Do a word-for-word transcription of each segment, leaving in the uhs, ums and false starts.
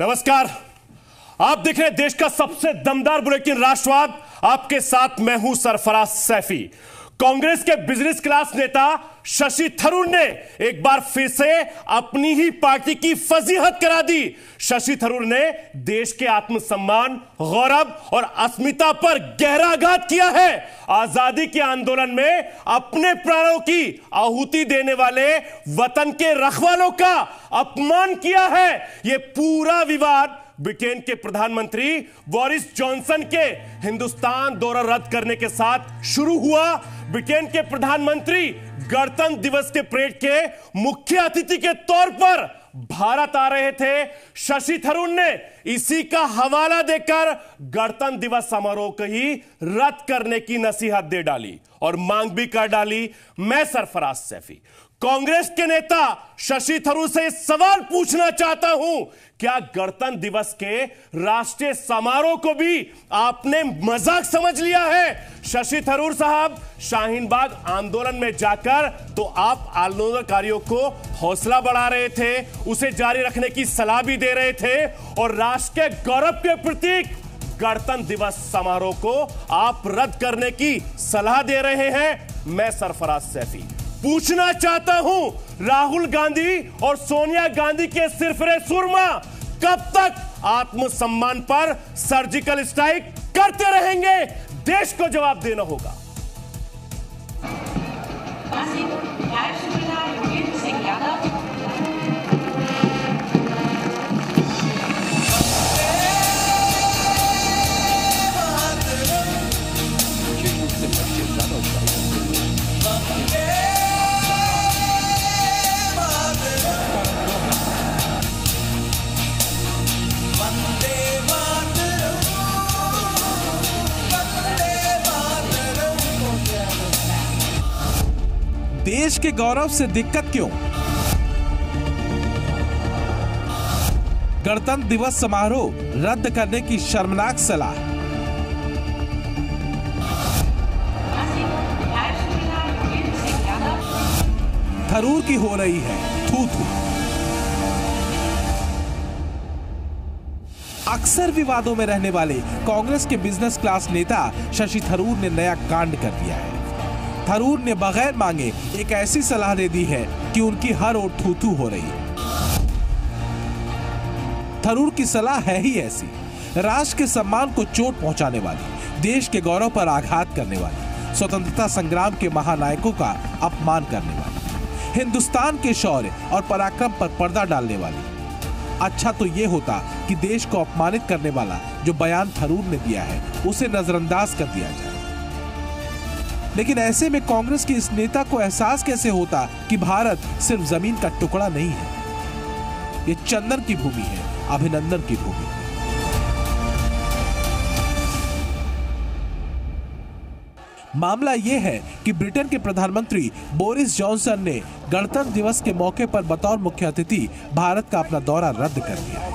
नमस्कार, आप देख रहे हैं देश का सबसे दमदार बुलेटिन राष्ट्रवाद। आपके साथ मैं हूं सरफराज सैफी। कांग्रेस के बिजनेस क्लास नेता शशि थरूर ने एक बार फिर से अपनी ही पार्टी की फजीहत करा दी। शशि थरूर ने देश के आत्मसम्मान, गौरव और अस्मिता पर गहरा आघात किया है। आजादी के आंदोलन में अपने प्राणों की आहुति देने वाले वतन के रखवालों का अपमान किया है। यह पूरा विवाद ब्रिटेन के प्रधानमंत्री बोरिस जॉनसन के हिंदुस्तान दौरा रद्द करने के साथ शुरू हुआ। ब्रिटेन के प्रधानमंत्री गणतंत्र दिवस के परेड के मुख्य अतिथि के तौर पर भारत आ रहे थे। शशि थरूर ने इसी का हवाला देकर गणतंत्र दिवस समारोह को ही रद्द करने की नसीहत दे डाली और मांग भी कर डाली। मैं सरफराज सैफी कांग्रेस के नेता शशि थरूर से सवाल पूछना चाहता हूं, क्या गणतंत्र दिवस के राष्ट्रीय समारोह को भी आपने मजाक समझ लिया है? शशि थरूर साहब, शाहीन बाग आंदोलन में जाकर तो आप आंदोलनकारियों को हौसला बढ़ा रहे थे, उसे जारी रखने की सलाह भी दे रहे थे और राष्ट्र के गौरव के प्रतीक गणतंत्र दिवस समारोह को आप रद्द करने की सलाह दे रहे हैं। मैं सरफराज सैफी पूछना चाहता हूं, राहुल गांधी और सोनिया गांधी के सिरफिरे सुरमा कब तक आत्मसम्मान पर सर्जिकल स्ट्राइक करते रहेंगे? देश को जवाब देना होगा। देश के गौरव से दिक्कत क्यों? गणतंत्र दिवस समारोह रद्द करने की शर्मनाक सलाह। थरूर की हो रही है थू-थू। अक्सर विवादों में रहने वाले कांग्रेस के बिजनेस क्लास नेता शशि थरूर ने नया कांड कर दिया है। थरूर ने बगैर मांगे एक ऐसी सलाह दे दी है कि उनकी हर ओर थूथू हो रही है। थरूर की सलाह है ही ऐसी, राष्ट्र के सम्मान को चोट पहुंचाने वाली, देश के गौरव पर आघात करने वाली, स्वतंत्रता संग्राम के महानायकों का अपमान करने वाली, हिंदुस्तान के शौर्य और पराक्रम पर पर्दा डालने वाली। अच्छा तो ये होता कि देश को अपमानित करने वाला जो बयान थरूर ने दिया है उसे नजरअंदाज कर दिया जाए, लेकिन ऐसे में कांग्रेस के इस नेता को एहसास कैसे होता कि भारत सिर्फ जमीन का टुकड़ा नहीं है, ये चंदन की भूमि है, अभिनंदन की भूमि। मामला यह है कि ब्रिटेन के प्रधानमंत्री बोरिस जॉनसन ने गणतंत्र दिवस के मौके पर बतौर मुख्य अतिथि भारत का अपना दौरा रद्द कर दिया।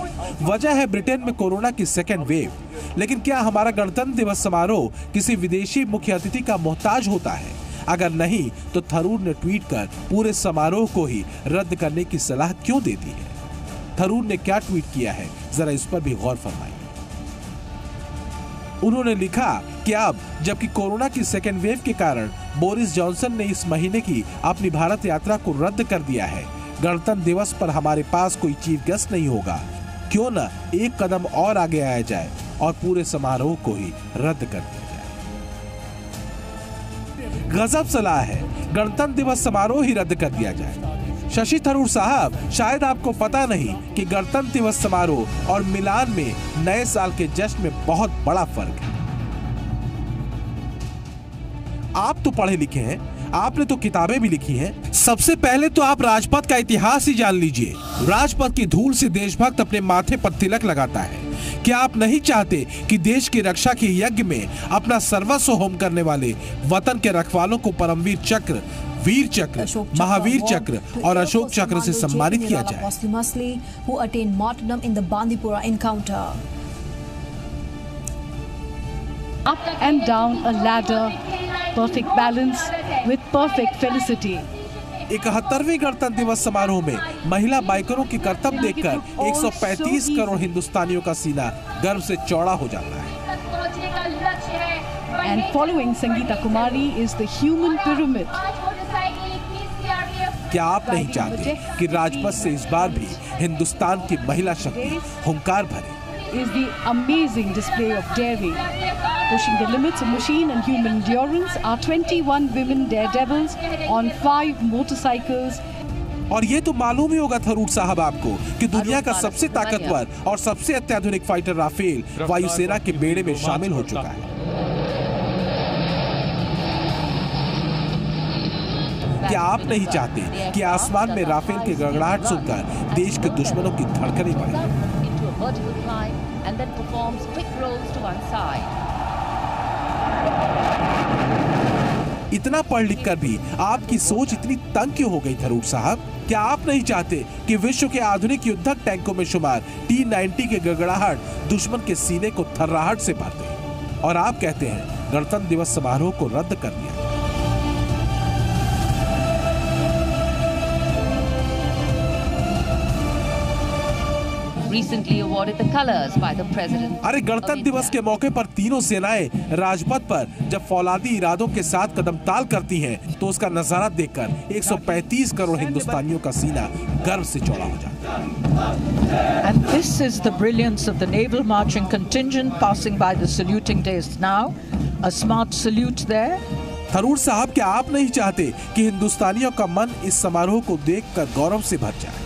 वजह है ब्रिटेन में कोरोना की सेकेंड वेव। लेकिन क्या हमारा गणतंत्र दिवस समारोह किसी विदेशी मुख्य अतिथि का मोहताज होता है? अगर नहीं तो थरूर ने ट्वीट कर पूरे समारोह को ही रद्द करने की सलाह क्यों दे दी है? थरूर ने क्या ट्वीट किया है, जरा इस पर भी गौर फरमाइए। उन्होंने लिखा कि अब जबकि कोरोना की सेकेंड वेव के कारण बोरिस जॉनसन ने इस महीने की अपनी भारत यात्रा को रद्द कर दिया है, गणतंत्र दिवस पर हमारे पास कोई चीफ गेस्ट नहीं होगा, क्यों न एक कदम और आगे आया जाए और पूरे समारोह को ही रद्द कर दिया जाए। गजब सलाह है, गणतंत्र दिवस समारोह ही रद्द कर दिया जाए। शशि थरूर साहब, शायद आपको पता नहीं कि गणतंत्र दिवस समारोह और मिलान में नए साल के जश्न में बहुत बड़ा फर्क है। आप तो पढ़े लिखे हैं, आपने तो किताबें भी लिखी हैं। सबसे पहले तो आप राजपथ का इतिहास ही जान लीजिए। राजपथ की धूल से देशभक्त अपने माथे पर तिलक लगाता है। क्या आप नहीं चाहते कि देश की रक्षा के यज्ञ में अपना सर्वस्व होम करने वाले वतन के रखवालों को परमवीर चक्र, वीर चक्र, महावीर चक्र और अशोक चक्र से सम्मानित किया जाए? Up and down a ladder, perfect balance with perfect felicity. इकहत्तरवें गणतंत्र दिवस समारोह में महिला बाइकरों की करतब देखकर एक सौ पैंतीस करोड़ हिंदुस्तानियों का सीना गर्व से चौड़ा हो जाता है। And following Sangeeta Kumari is the human pyramid. क्या आप नहीं चाहते कि राजपथ से इस बार भी हिंदुस्तान की महिला शक्ति हुंकार भरे? Is the amazing display of daring, pushing the limits of machine and human endurance, are twenty-one women daredevils on five motorcycles. और ये तो मालूम ही होगा थरूर साहब आपको कि दुनिया का सबसे ताकतवर और सबसे अत्याधुनिक फाइटर राफेल वायुसेना के बेड़े में शामिल हो चुका है। क्या आप नहीं चाहते कि आसमान में राफेल के गड़गड़ाहट सुनकर देश के दुश्मनों की धड़कने बढ़े? इतना पढ़ लिख कर भी आपकी सोच इतनी तंग क्यों हो गई थरूर साहब? क्या आप नहीं चाहते कि विश्व के आधुनिक युद्धक टैंकों में शुमार टी नाइंटी के गड़गड़ाहट दुश्मन के सीने को थर्राहट से भर दे? और आप कहते हैं गणतंत्र दिवस समारोह को रद्द कर दिया। Recently awarded the colors by the President. अरे गणतंत्र दिवस के मौके पर तीनों सेनाएं राजपथ पर जब फौलादी इरादों के साथ कदम ताल करती हैं, तो उसका नजारा देखकर एक सौ पैंतीस करोड़ हिंदुस्तानियों का सीना गर्व से चौड़ा हो जाता है। And this is the brilliance of the naval marching contingent passing by the saluting desk now. A smart salute there. Tharoor साहब, क्या आप नहीं चाहते कि हिंदुस्तानियों का मन इस समारोह को देखकर गौरव से भर जाए?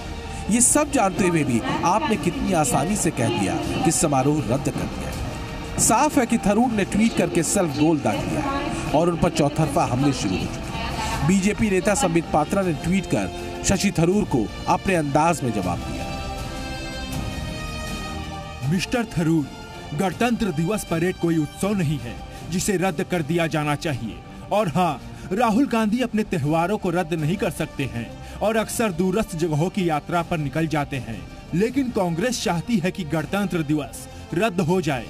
ये सब जानते हुए भी आपने कितनी आसानी से कह दिया कि समारोह रद्द कर दिया। साफ है कि थरूर ने ट्वीट करके सेल्फ रोल दाग दिया और उन पर चौतरफा हमले शुरू हो चुके। बीजेपी नेता संबित पात्रा ने ट्वीट कर शशि थरूर को अपने अंदाज में जवाब दिया। मिस्टर थरूर, गणतंत्र दिवस परेड कोई उत्सव नहीं है जिसे रद्द कर दिया जाना चाहिए। और हाँ, राहुल गांधी अपने त्योहारों को रद्द नहीं कर सकते हैं और अक्सर दूरस्थ जगहों की यात्रा पर निकल जाते हैं, लेकिन कांग्रेस चाहती है कि गणतंत्र दिवस रद्द हो जाए।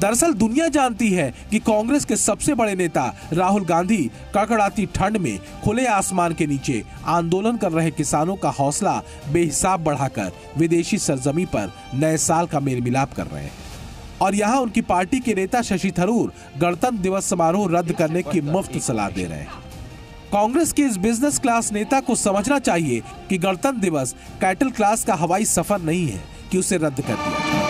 दरअसल दुनिया जानती है कि कांग्रेस के सबसे बड़े नेता राहुल गांधी कड़कड़ाती ठंड में खुले आसमान के नीचे आंदोलन कर रहे किसानों का हौसला बेहिसाब बढ़ाकर विदेशी सरजमी पर नए साल का मेल मिलाप कर रहे हैं। और यहाँ उनकी पार्टी के नेता शशि थरूर गणतंत्र दिवस समारोह रद्द करने की मुफ्त सलाह दे रहे हैं। कांग्रेस के इस बिजनेस क्लास नेता को समझना चाहिए कि गणतंत्र दिवस कैटल क्लास का हवाई सफर नहीं है कि उसे रद्द कर दिया जाए।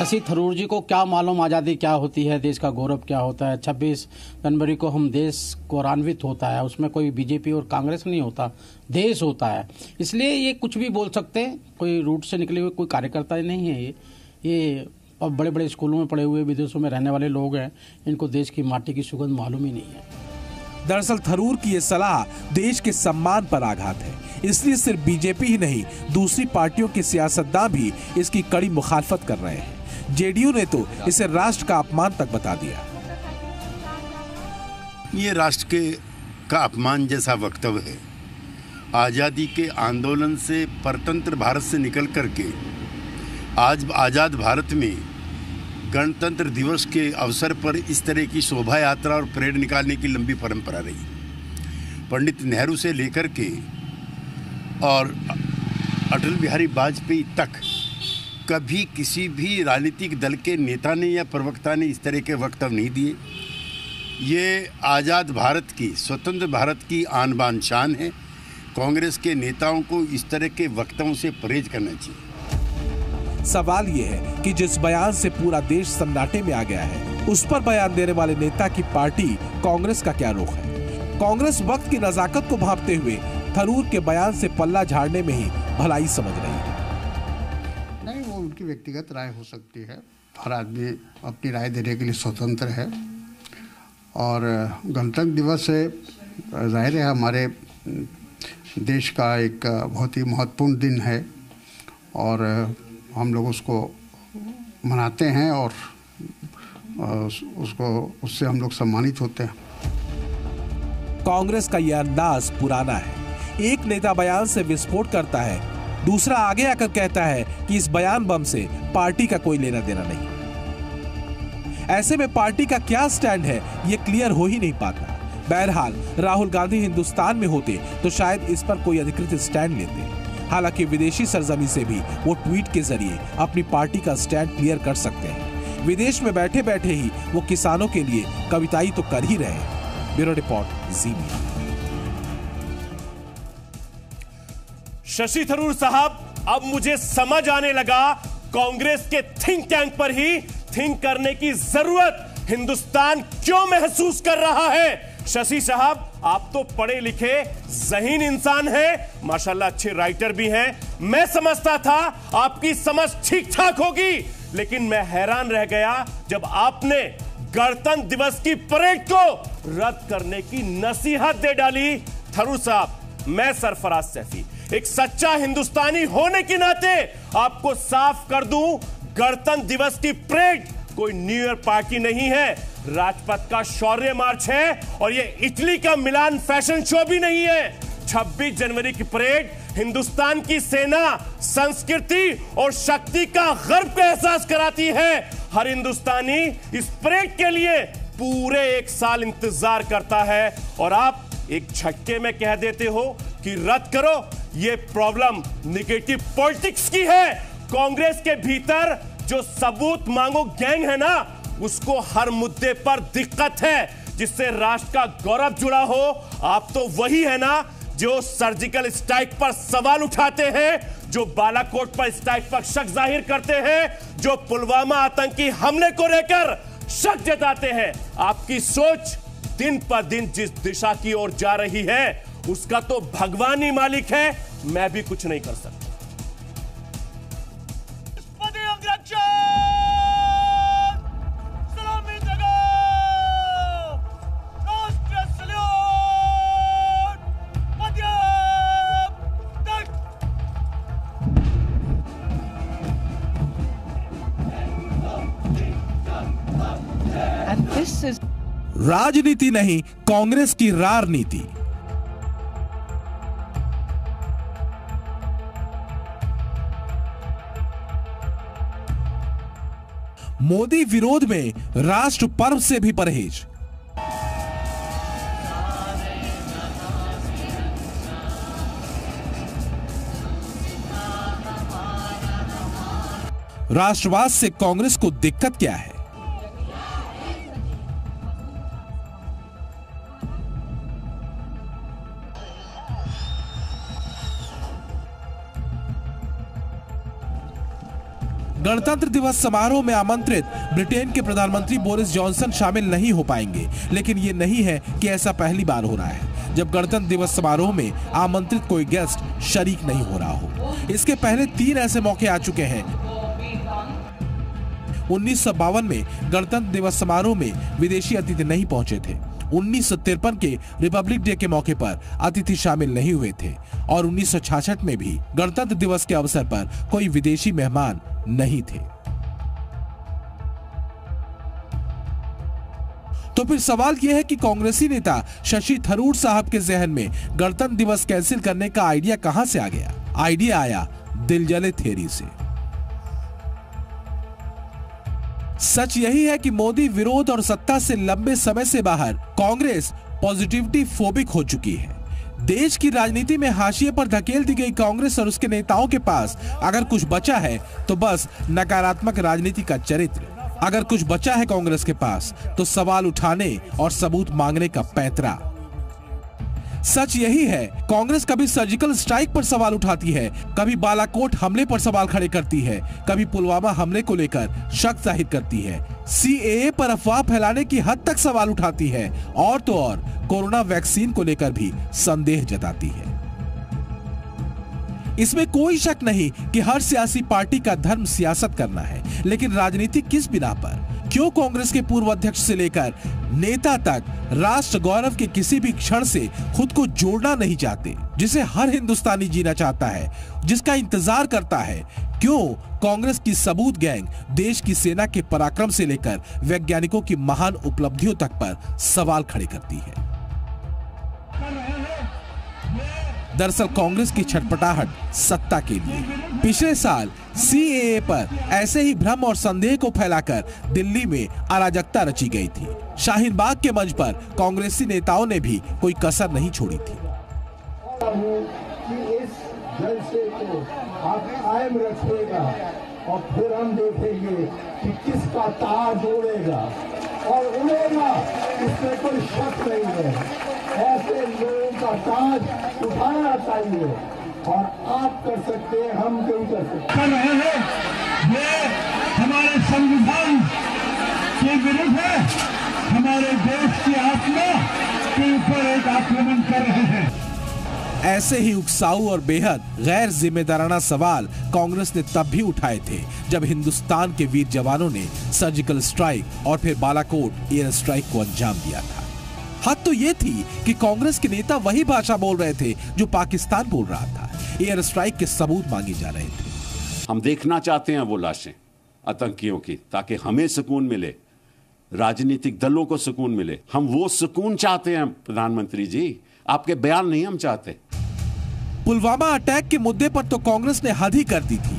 शशि थरूर जी को क्या मालूम आज़ादी क्या होती है, देश का गौरव क्या होता है। छब्बीस जनवरी को हम देश गौरवान्वित होता है, उसमें कोई बीजेपी और कांग्रेस नहीं होता, देश होता है। इसलिए ये कुछ भी बोल सकते हैं, कोई रूट से निकले हुए कोई कार्यकर्ता नहीं है ये ये अब बड़े बड़े स्कूलों में पढ़े हुए विदेशों में रहने वाले लोग हैं, इनको देश की माटी की सुगंध मालूम ही नहीं है। दरअसल थरूर की ये सलाह देश के सम्मान पर आघात है, इसलिए सिर्फ बीजेपी ही नहीं दूसरी पार्टियों के सियासतदान भी इसकी कड़ी मुखालफत कर रहे हैं। जेडीयू ने तो इसे राष्ट्र का अपमान तक बता दिया। ये राष्ट्र के का अपमान जैसा वक्तव्य है। आज़ादी के आंदोलन से परतंत्र भारत से निकल कर के आज आज़ाद भारत में गणतंत्र दिवस के अवसर पर इस तरह की शोभा यात्रा और परेड निकालने की लंबी परंपरा रही। पंडित नेहरू से लेकर के और अटल बिहारी वाजपेयी तक कभी किसी भी राजनीतिक दल के नेता ने या प्रवक्ता ने इस तरह के वक्तव्य नहीं दिए। ये आज़ाद भारत की, स्वतंत्र भारत की आन बान शान है। कांग्रेस के नेताओं को इस तरह के वक्तव्यों से परहेज करना चाहिए। सवाल ये है कि जिस बयान से पूरा देश सन्नाटे में आ गया है, उस पर बयान देने वाले नेता की पार्टी कांग्रेस का क्या रुख है? कांग्रेस वक्त की नज़ाकत को भांपते हुए थरूर के बयान से पल्ला झाड़ने में ही भलाई समझ रही है। उनकी व्यक्तिगत राय हो सकती है, हर आदमी अपनी राय देने के लिए स्वतंत्र है। और गणतंत्र दिवस से जाहिर है हमारे देश का एक बहुत ही महत्वपूर्ण दिन है और हम लोग उसको मनाते हैं और उसको उससे हम लोग सम्मानित होते हैं। कांग्रेस का यह अंदाज पुराना है। एक नेता बयान से विस्फोट करता है, दूसरा आगे आकर कहता है कि इस बयान बम से पार्टी का कोई लेना देना नहीं। ऐसे में पार्टी का क्या स्टैंड है ये क्लियर हो ही नहीं पाता। बहरहाल राहुल गांधी हिंदुस्तान में होते तो शायद इस पर कोई अधिकृत स्टैंड लेते। हालांकि विदेशी सरजमीं से भी वो ट्वीट के जरिए अपनी पार्टी का स्टैंड क्लियर कर सकते हैं। विदेश में बैठे बैठे ही वो किसानों के लिए कविताई तो कर ही रहे हैं। Bureau report Zee News. Shashi Tharoor साहब, अब मुझे समझ आने लगा कांग्रेस के थिंक टैंक पर ही थिंक करने की जरूरत हिंदुस्तान क्यों महसूस कर रहा है। शशि साहब, आप तो पढ़े लिखे ज़हीन इंसान हैं, माशाल्लाह अच्छे राइटर भी हैं। मैं समझता था आपकी समझ ठीक ठाक होगी, लेकिन मैं हैरान रह गया जब आपने गणतंत्र दिवस की परेड को रद्द करने की नसीहत दे डाली। थरूर साहब, मैं सरफराज सैफी, एक सच्चा हिंदुस्तानी होने के नाते आपको साफ कर दूं, गणतंत्र दिवस की परेड कोई न्यू ईयर पार्टी नहीं है, राजपथ का शौर्य मार्च है और ये इटली का मिलान फैशन शो भी नहीं है। छब्बीस जनवरी की परेड हिंदुस्तान की सेना, संस्कृति और शक्ति का गर्व का एहसास कराती है। हर हिंदुस्तानी इस परेड के लिए पूरे एक साल इंतजार करता है और आप एक झटके में कह देते हो कि रद्द करो। ये प्रॉब्लम निगेटिव पॉलिटिक्स की है। कांग्रेस के भीतर जो सबूत मांगो गैंग है ना, उसको हर मुद्दे पर दिक्कत है। जिससे राष्ट्र का गौरव जुड़ा हो, आप तो वही है ना जो सर्जिकल स्ट्राइक पर सवाल उठाते हैं, जो बालाकोट पर स्ट्राइक पर शक जाहिर करते हैं, जो पुलवामा आतंकी हमले को लेकर शक जताते हैं। आपकी सोच दिन पर दिन जिस दिशा की ओर जा रही है उसका तो भगवान ही मालिक है, मैं भी कुछ नहीं कर सकता। राजनीति नहीं, कांग्रेस की राजनीति। मोदी विरोध में राष्ट्र पर्व से भी परहेज। राष्ट्रवाद से कांग्रेस को दिक्कत क्या है? गणतंत्र दिवस समारोह में आमंत्रित ब्रिटेन के प्रधानमंत्री बोरिस जॉनसन शामिल नहीं हो पाएंगे, लेकिन ये नहीं है कि ऐसा पहली बार हो रहा है जब गणतंत्र दिवस समारोह में आमंत्रित कोई गेस्ट शरीक नहीं हो रहा हो। इसके पहले तीन ऐसे मौके आ चुके हैं। उन्नीस सौ बावन में गणतंत्र दिवस समारोह में विदेशी अतिथि नहीं पहुंचे थे, उन्नीस सौ तिरपन के रिपब्लिक डे के मौके पर अतिथि शामिल नहीं हुए थे और उन्नीस सौ छियासठ में भी गणतंत्र दिवस के अवसर पर कोई विदेशी मेहमान नहीं थे। तो फिर सवाल यह है कि कांग्रेसी नेता शशि थरूर साहब के जहन में गणतंत्र दिवस कैंसिल करने का आइडिया कहां से आ गया? आइडिया आया दिल जले थ्योरी से। सच यही है कि मोदी विरोध और सत्ता से लंबे समय से बाहर कांग्रेस पॉजिटिविटी फोबिक हो चुकी है। देश की राजनीति में हाशिए पर धकेल दी गई कांग्रेस और उसके नेताओं के पास अगर कुछ बचा है तो बस नकारात्मक राजनीति का चरित्र। अगर कुछ बचा है कांग्रेस के पास तो सवाल उठाने और सबूत मांगने का पैंतरा। सच यही है कांग्रेस कभी सर्जिकल स्ट्राइक पर सवाल उठाती है, कभी बालाकोट हमले पर सवाल खड़े करती है, कभी पुलवामा हमले को लेकर शक जाहिर करती है, सीएए पर अफवाह फैलाने की हद तक सवाल उठाती है और तो और कोरोना वैक्सीन को लेकर भी संदेह जताती है। इसमें कोई शक नहीं कि हर सियासी पार्टी का धर्म सियासत करना है, लेकिन राजनीति किस बिना पर? क्यों कांग्रेस के पूर्व अध्यक्ष से लेकर नेता तक राष्ट्र गौरव के किसी भी क्षण से खुद को जोड़ना नहीं चाहते, जिसे हर हिंदुस्तानी जीना चाहता है, जिसका इंतजार करता है? क्यों कांग्रेस की सबूत गैंग देश की सेना के पराक्रम से लेकर वैज्ञानिकों की महान उपलब्धियों तक पर सवाल खड़े करती है? दरअसल कांग्रेस की छटपटाहट सत्ता के लिए। पिछले साल सीएए पर ऐसे ही भ्रम और संदेह को फैलाकर दिल्ली में अराजकता रची गई थी। शाहीन बाग के मंच पर कांग्रेसी नेताओं ने भी कोई कसर नहीं छोड़ी थी। इस जलसे को आप कायम रखिएगा और फिर हम देखेंगे कि किसका ताज उड़ेगा और उड़ेगा, इसमें कोई शक नहीं है। ऐसे लोगों का ताज उठाना चाहिए और आप कर सकते हैं, हम क्यों कर सकते हैं? ये हमारे संविधान के विरुद्ध है, हमारे देश की आत्मा के ऊपर एक आक्रमण कर रहे हैं। ऐसे ही उकसाऊ और बेहद गैर जिम्मेदाराना सवाल कांग्रेस ने तब भी उठाए थे जब हिंदुस्तान के वीर जवानों ने सर्जिकल स्ट्राइक और फिर बालाकोट एयर स्ट्राइक को अंजाम दिया था। हद तो ये थी कि कांग्रेस के नेता वही भाषा बोल रहे थे जो पाकिस्तान बोल रहा था। एयर स्ट्राइक के सबूत मांगे जा रहे थे। हम देखना चाहते हैं वो लाशें आतंकियों की, ताकि हमें सुकून मिले, राजनीतिक दलों को सुकून मिले। हम वो सुकून चाहते हैं प्रधानमंत्री जी, आपके बयान नहीं हम चाहते। पुलवामा अटैक के मुद्दे पर तो कांग्रेस ने हद ही कर दी थी।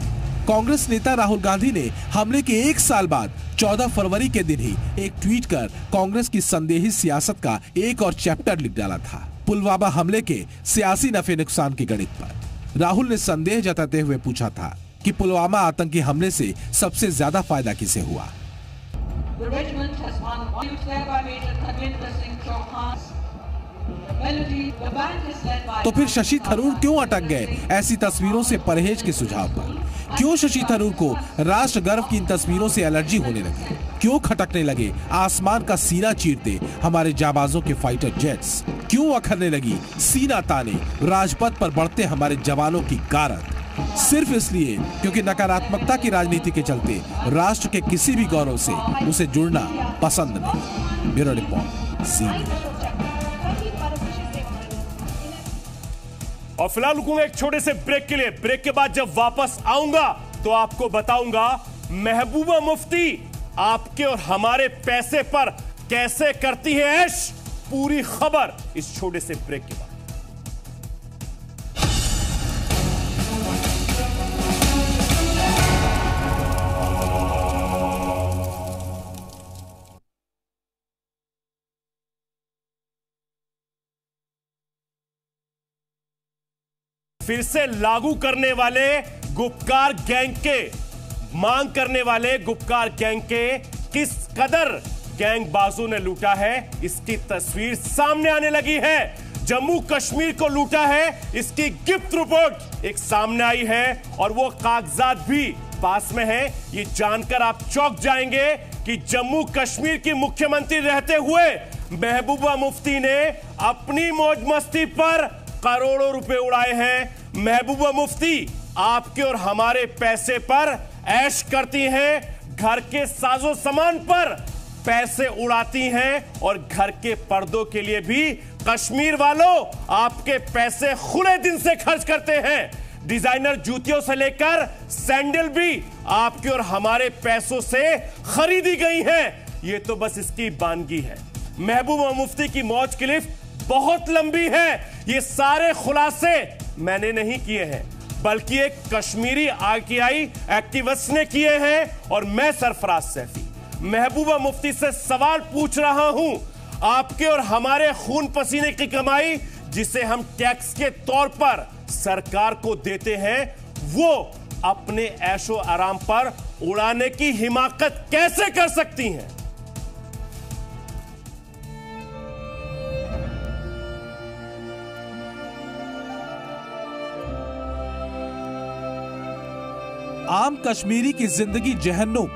कांग्रेस नेता राहुल गांधी ने हमले के एक साल बाद चौदह फरवरी के दिन ही एक ट्वीट कर कांग्रेस की संदेही सियासत का एक और चैप्टर लिख डाला था, पुलवामा हमले के सियासी नफे नुकसान के गणित पर। राहुल ने संदेह जताते हुए पूछा था कि पुलवामा आतंकी हमले से सबसे ज्यादा फायदा किसे हुआ। तो फिर शशि थरूर क्यों अटक गए ऐसी तस्वीरों से परहेज के सुझाव पर? क्यों शशि थरूर को राष्ट्र गर्व की इन तस्वीरों से एलर्जी होने लगी? क्यों खटकने लगे आसमान का सीना चीरते हमारे जाबाजों के फाइटर जेट्स? क्यों अखरने लगी सीना ताने राजपथ पर बढ़ते हमारे जवानों की गारद? सिर्फ इसलिए क्योंकि नकारात्मकता की राजनीति के चलते राष्ट्र के किसी भी गौरव से उसे जुड़ना पसंद नहीं। Bureau report, Zee news. और फिलहाल रुकूंगा एक छोटे से ब्रेक के लिए। ब्रेक के बाद जब वापस आऊंगा तो आपको बताऊंगा महबूबा मुफ्ती आपके और हमारे पैसे पर कैसे करती है ऐश। पूरी खबर इस छोटे से ब्रेक के बाद। फिर से लागू करने वाले गुपकार गैंग के मांग करने वाले गुपकार गैंग के किस कदर गैंगबाजों ने लूटा है इसकी तस्वीर सामने आने लगी है। जम्मू कश्मीर को लूटा है इसकी गिफ्ट रिपोर्ट एक सामने आई है और वो कागजात भी पास में है। ये जानकर आप चौंक जाएंगे कि जम्मू कश्मीर की मुख्यमंत्री रहते हुए महबूबा मुफ्ती ने अपनी मौज मस्ती पर करोड़ों रुपए उड़ाए हैं। महबूबा मुफ्ती आपके और हमारे पैसे पर ऐश करती हैं, घर के साजो सामान पर पैसे उड़ाती हैं और घर के पर्दों के लिए भी कश्मीर वालों आपके पैसे खुले दिन से खर्च करते हैं। डिजाइनर जूतियों से लेकर सैंडल भी आपके और हमारे पैसों से खरीदी गई हैं। ये तो बस इसकी बानगी है। महबूबा मुफ्ती की मौज की लिफ्ट बहुत लंबी है। ये सारे खुलासे मैंने नहीं किए हैं बल्कि एक कश्मीरी आरटीआई एक्टिविस्ट ने किए हैं और मैं सरफराज सैफी महबूबा मुफ्ती से सवाल पूछ रहा हूं। आपके और हमारे खून पसीने की कमाई जिसे हम टैक्स के तौर पर सरकार को देते हैं वो अपने ऐशो आराम पर उड़ाने की हिमाकत कैसे कर सकती हैं? आम कश्मीरी की जिंदगी जहन्नुम।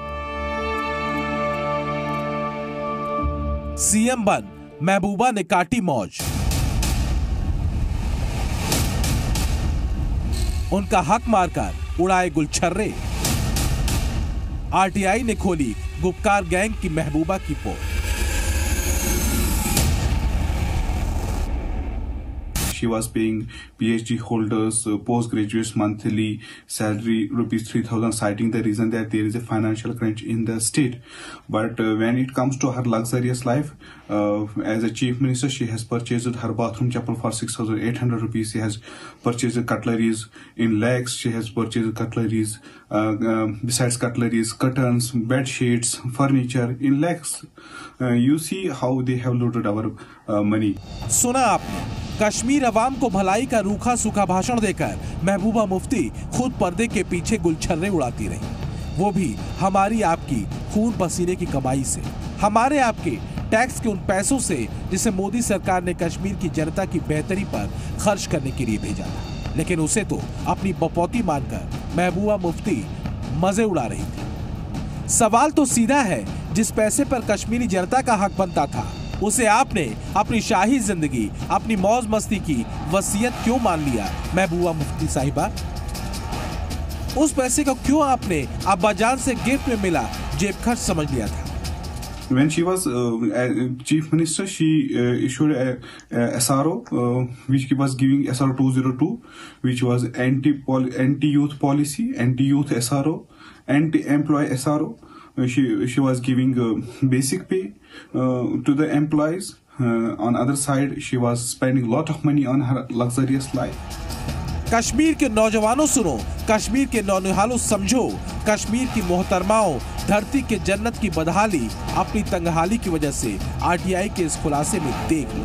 सीएम बन महबूबा ने काटी मौज। उनका हक मारकर उड़ाए गुलछर्रे। आरटीआई ने खोली गुपकार गैंग की महबूबा की post. She was paying PhD holders post graduate monthly salary rupees three thousand citing the reason that there is a financial crunch in the state but when it comes to her luxurious life as a chief minister she has purchased her bathroom chappal for six thousand eight hundred rupees she has purchased cutleries in lakhs she has purchased cutleries besides cutleries, curtains, bed sheets, furniture in lakhs. Uh, you see how they have looted our uh, money. सुना आपने कश्मीर अवाम को भलाई का रूखा सूखा भाषण देकर महबूबा मुफ्ती खुद पर्दे के पीछे गुलछर्रे उड़ाती रही, वो भी हमारी आपकी खून पसीने की कमाई से, हमारे आपके टैक्स के उन पैसों से जिसे मोदी सरकार ने कश्मीर की जनता की बेहतरी पर खर्च करने के लिए भेजा था। लेकिन उसे तो अपनी बपौती मानकर महबूबा मुफ्ती मजे उड़ा रही थी। सवाल तो सीधा है, जिस पैसे पर कश्मीरी जनता का हक बनता था उसे आपने अपनी शाही जिंदगी, अपनी मौज मस्ती की वसीयत क्यों मान लिया महबूबा मुफ्ती साहिबा? उस पैसे को क्यों आपने अब्बाजान से गिफ्ट में मिला जेब खर्च समझ लिया था? When she was uh, chief minister, she uh, issued a, a S R O, uh, which was giving S R O two zero two, which was anti anti youth policy, anti youth S R O, anti employee S R O. Uh, she she was giving uh, basic pay uh, to the employees. Uh, on other side, she was spending lot of money on her luxurious life. Kashmir के नौजवानों सुनो, कश्मीर के नौनिहालों समझो, कश्मीर की मोहतरमाओं, धरती के जन्नत की बदहाली अपनी तंगहाली की वजह से आरटीआई के इस खुलासे में देख लो।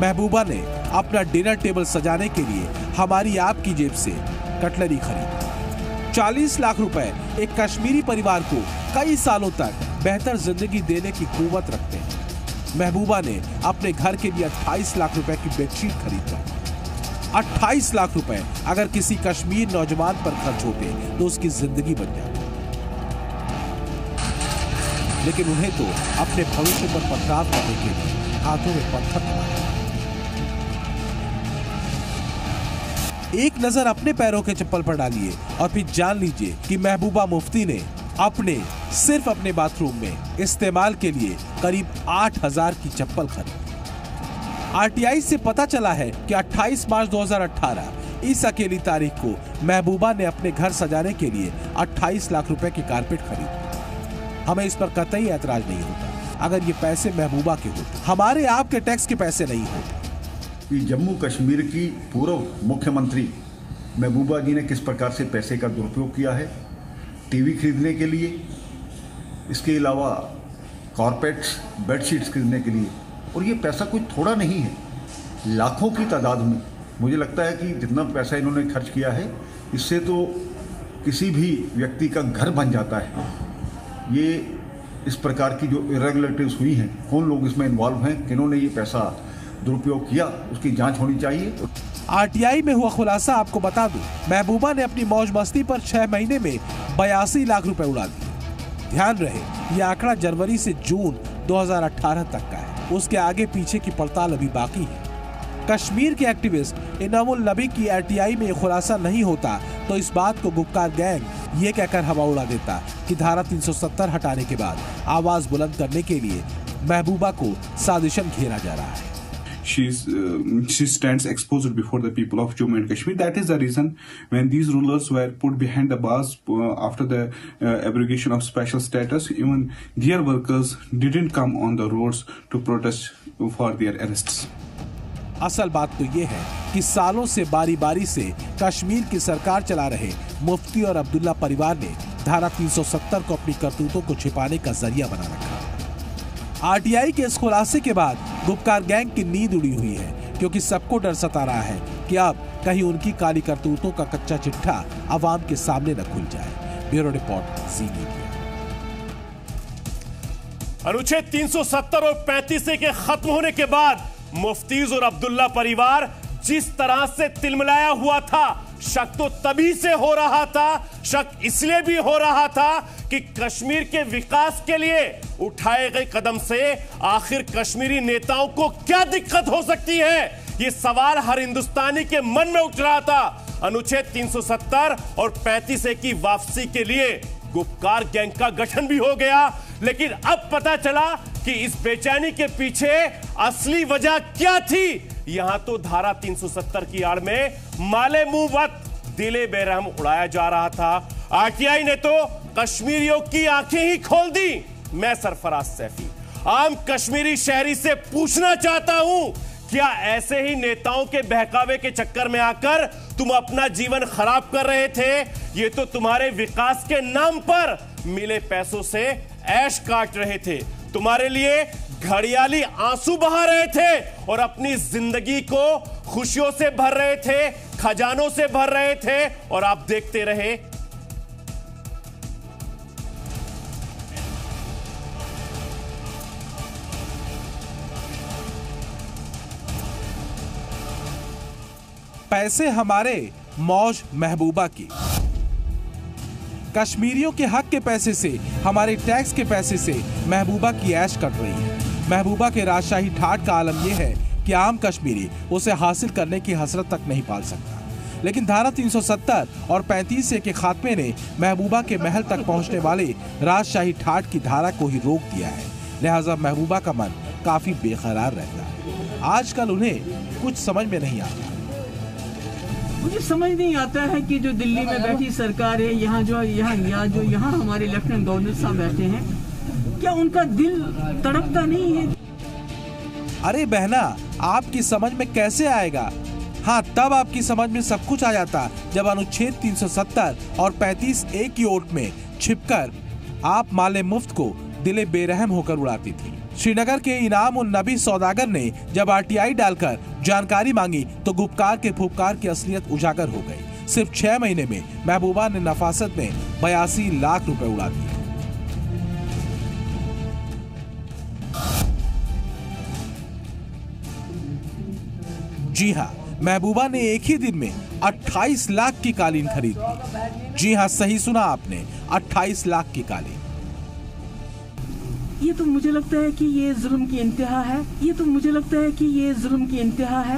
महबूबा ने अपना डिनर टेबल सजाने के लिए हमारी आपकी जेब से कटलरी खरीदी। चालीस लाख रुपए एक कश्मीरी परिवार को कई सालों तक बेहतर जिंदगी देने की कुवत रखते हैं। महबूबा ने अपने घर के लिए अट्ठाईस लाख रुपए की बेडशीट खरीदा। अट्ठाईस लाख रुपए अगर किसी कश्मीर नौजवान पर खर्च होते तो उसकी जिंदगी बन जाती, लेकिन उन्हें तो अपने भविष्य पर पथराव करने के लिए हाथों में पत्थर मारा। एक नजर अपने पैरों के चप्पल पर डालिए और फिर जान लीजिए कि महबूबा मुफ्ती ने अपने सिर्फ अपने बाथरूम में इस्तेमाल के लिए करीब आठ हजार की चप्पल खरीदी। आरटीआई से पता चला है कि अट्ठाईस मार्च दो हजार अठारह इस अकेली तारीख को महबूबा ने अपने घर सजाने के लिए अट्ठाईस लाख रुपए की कारपेट खरीदी। हमें इस पर कतई ऐतराज नहीं होता अगर ये पैसे महबूबा के होते, हमारे आपके टैक्स के पैसे नहीं होते। जम्मू कश्मीर की पूर्व मुख्यमंत्री महबूबा जी ने किस प्रकार से पैसे का दुरुपयोग किया है, टीवी खरीदने के लिए, इसके अलावा कारपेट्स, बेडशीट्स खरीदने के लिए, और ये पैसा कोई थोड़ा नहीं है, लाखों की तादाद में। मुझे लगता है कि जितना पैसा इन्होंने खर्च किया है इससे तो किसी भी व्यक्ति का घर बन जाता है। ये इस प्रकार की जो इरेगुलरिटीज हुई हैं, कौन लोग इसमें इन्वॉल्व हैं, किन्होंने ये पैसा दुरुपयोग किया, उसकी जांच होनी चाहिए। आरटीआई में हुआ खुलासा आपको बता दूं, महबूबा ने अपनी मौज मस्ती पर छह महीने में बयासी लाख रुपए उड़ा दिए। ध्यान रहे, ये आंकड़ा जनवरी से जून दो हजार अठारह तक का है, उसके आगे पीछे की पड़ताल अभी बाकी है। कश्मीर के एक्टिविस्ट इनामुल नबी की आरटीआई में खुलासा नहीं होता तो इस बात को गुपकार गैंग ये कहकर हवा उड़ा देता कि धारा तीन सौ सत्तर हटाने के बाद आवाज बुलंद करने के लिए महबूबा को साजिशन घेरा जा रहा है। She's, uh, she stands exposed before the people of Jammu and Kashmir. That is the reason when these rulers were put behind the bars uh, after the uh, abrogation of special status, even their workers didn't come on the roads to protest for their arrests. असल बात तो ये है कि सालों से बारी बारी से कश्मीर की सरकार चला रहे मुफ्ती और अब्दुल्ला परिवार ने धारा तीन सौ सत्तर को अपनी करतूतों को छिपाने का जरिया बना रखा। आरटीआई के इस खुलासे के बाद गुपकार गैंग की नींद उड़ी हुई है, क्योंकि सबको डर सता रहा है कि अब कहीं उनकी काली करतूतों का कच्चा चिट्ठा आवाम के सामने न खुल जाए। Bureau report, Zee media. अनुच्छेद तीन सौ सत्तर और पैंतीस ए के खत्म होने के बाद मुफ्तीज और अब्दुल्ला परिवार जिस तरह से तिलमिलाया हुआ था, शक तो तभी से हो रहा था, शक इसलिए भी हो रहा था कि कश्मीर के विकास के लिए उठाए गए कदम से आखिर कश्मीरी नेताओं को क्या दिक्कत हो सकती है, यह सवाल हर हिंदुस्तानी के मन में उठ रहा था। अनुच्छेद तीन सौ सत्तर और पैंतीस ए की वापसी के लिए गुपकार गैंग का गठन भी हो गया। लेकिन अब पता चला कि इस बेचैनी के पीछे असली वजह क्या थी। यहां तो धारा तीन सौ सत्तर की आड़ में माले मुवत दिले बेरहम उड़ाया जा रहा था। आरटीआई ने तो कश्मीरियों की आंखें ही खोल दी। मैं सरफराज सैफी आम कश्मीरी शहरी से पूछना चाहता हूं, क्या ऐसे ही नेताओं के बहकावे के चक्कर में आकर तुम अपना जीवन खराब कर रहे थे? ये तो तुम्हारे विकास के नाम पर मिले पैसों से ऐश काट रहे थे, तुम्हारे लिए घड़ियाली आंसू बहा रहे थे और अपनी जिंदगी को खुशियों से भर रहे थे, खजानों से भर रहे थे, और आप देखते रहे। पैसे हमारे, मौज महबूबा की। कश्मीरियों के हक के पैसे से, हमारे टैक्स के पैसे से महबूबा की ऐश कट रही है। महबूबा के राजशाही ठाट का आलम यह है कि आम कश्मीरी उसे हासिल करने की हसरत तक नहीं पाल सकता। लेकिन धारा तीन सौ सत्तर और पैंतीस ए के खात्मे ने महबूबा के महल तक पहुंचने वाले राजशाही ठाट की धारा को ही रोक दिया है। लिहाजा महबूबा का मन काफी बेकरार रहता है। आजकल उन्हें कुछ समझ में नहीं आता। मुझे समझ नहीं आता है कि जो दिल्ली में बैठी सरकार है, यहाँ जो यहाँ यहाँ जो यहाँ हमारे लेफ्टिनेंट गवर्नर साहब बैठे हैं, क्या उनका दिल तड़पता नहीं है? अरे बहना, आपकी समझ में कैसे आएगा? हाँ, तब आपकी समझ में सब कुछ आ जाता जब अनुच्छेद तीन सौ सत्तर और पैंतीस ए की ओट में छिपकर आप माले मुफ्त को दिले बेरहम होकर उड़ाती थी। श्रीनगर के इनामुल नबी सौदागर ने जब आरटीआई डालकर जानकारी मांगी तो गुपकार के फुपकार की असलियत उजागर हो गई। सिर्फ छह महीने में महबूबा ने नफासत में बयासी लाख रुपए उड़ा दिए। जी हाँ, महबूबा ने एक ही दिन में अट्ठाईस लाख की कालीन खरीद ली। जी हाँ, सही सुना आपने, अट्ठाईस लाख की कालीन। ये तो मुझे लगता है कि ये जुल्म की इंतहा है। ये तो मुझे लगता है कि ये जुल्म की इंतहा है।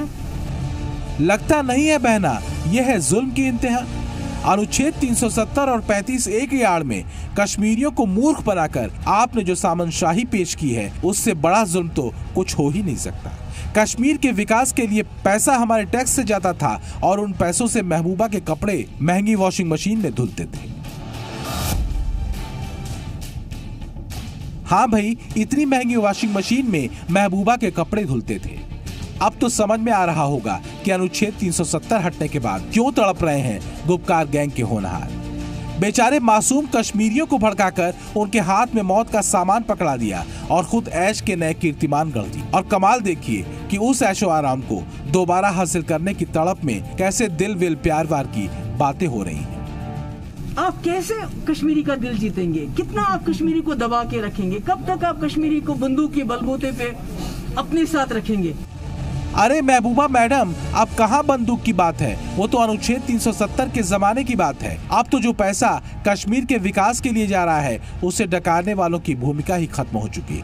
लगता नहीं है बहना, ये है जुल्म की इंतहा। अनुच्छेद तीन सौ सत्तर और पैंतीस ए की आड़ में कश्मीरियों को मूर्ख बनाकर आपने जो सामंतशाही पेश की है, उससे बड़ा जुल्म तो कुछ हो ही नहीं सकता। कश्मीर के विकास के लिए पैसा हमारे टैक्स से जाता था और उन पैसों से महबूबा के कपड़े महंगी वॉशिंग मशीन में धुलते थे। हाँ भाई, इतनी महंगी वॉशिंग मशीन में महबूबा के कपड़े धुलते थे। अब तो समझ में आ रहा होगा कि अनुच्छेद तीन सौ सत्तर हटने के बाद क्यों तड़प रहे हैं गुपकार गैंग के होनहार। बेचारे मासूम कश्मीरियों को भड़काकर उनके हाथ में मौत का सामान पकड़ा दिया और खुद ऐश के नए कीर्तिमान गढ़ दी। और कमाल देखिए कि उस ऐशो आराम को दोबारा हासिल करने की तड़प में कैसे दिल विल प्यार वार की बातें हो रही हैं। आप कैसे कश्मीरी का दिल जीतेंगे? कितना आप कश्मीरी को दबा के रखेंगे? कब तक आप कश्मीरी को बंदूक के बलबूते पे अपने साथ रखेंगे? अरे महबूबा मैडम, आप कहाँ बंदूक की बात है, वो तो अनुच्छेद तीन सौ सत्तर के जमाने की बात है। आप तो जो पैसा कश्मीर के विकास के लिए जा रहा है, उसे डकारने वालों की भूमिका ही खत्म हो चुकी।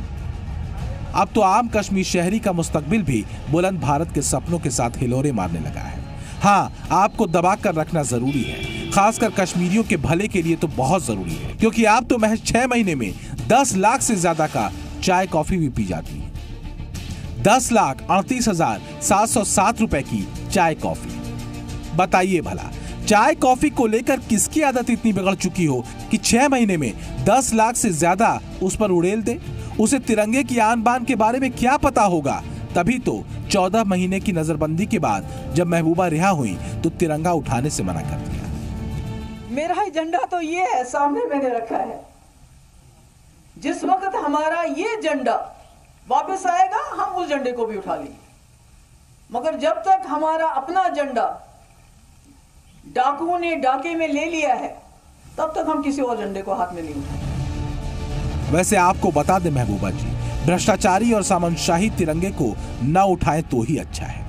अब तो आम कश्मीर शहरी का मुस्तकबिल भी बुलंद भारत के सपनों के साथ हिलोरे मारने लगा है। हाँ, आपको दबा कर रखना जरूरी है, खासकर कश्मीरियों के भले के लिए तो बहुत जरूरी है, क्योंकि आप तो महज छह महीने में दस लाख से ज्यादा का चाय कॉफी भी पी जाती है। दस लाख अड़तीस हजार सात सौ सात रुपए की चाय कॉफी। बताइए भला, चाय कॉफी को लेकर किसकी आदत इतनी बिगड़ चुकी हो कि छह महीने में दस लाख से ज्यादा उस पर उड़ेल दे? उसे तिरंगे की आन बान के बारे में क्या पता होगा? तभी तो चौदह महीने की नजरबंदी के बाद जब महबूबा रिहा हुई तो तिरंगा उठाने से मना कर दिया। मेरा एजेंडा तो ये है, सामने मैंने रखा है, जिस वक्त हमारा ये एजेंडा वापस आएगा हम उस एजेंडे को भी उठा लेंगे, मगर जब तक हमारा अपना एजेंडा डाकुओं ने डाके में ले लिया है, तब तक हम किसी और एजेंडे को हाथ में नहीं उठाएंगे। वैसे आपको बता दे महबूबा जी, भ्रष्टाचारी और सामंतशाही तिरंगे को न उठाए तो ही अच्छा है,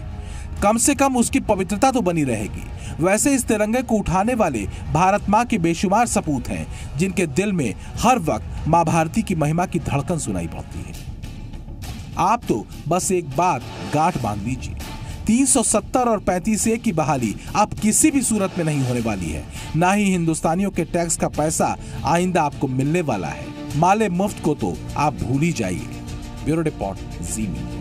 कम से कम उसकी पवित्रता तो बनी रहेगी। वैसे इस तिरंगे को उठाने वाले भारत माँ के बेशुमार सपूत हैं, जिनके दिल में हर वक्त माँ भारती की महिमा की धड़कन सुनाई पड़ती है। आप तो बस एक बात गांठ बांध लीजिए तीन सौ सत्तर और पैंतीस ए की बहाली अब किसी भी सूरत में नहीं होने वाली है, ना ही हिंदुस्तानियों के टैक्स का पैसा आइंदा आपको मिलने वाला है। माले मुफ्त को तो आप भूल ही जाइए। Bureau report, Zee media.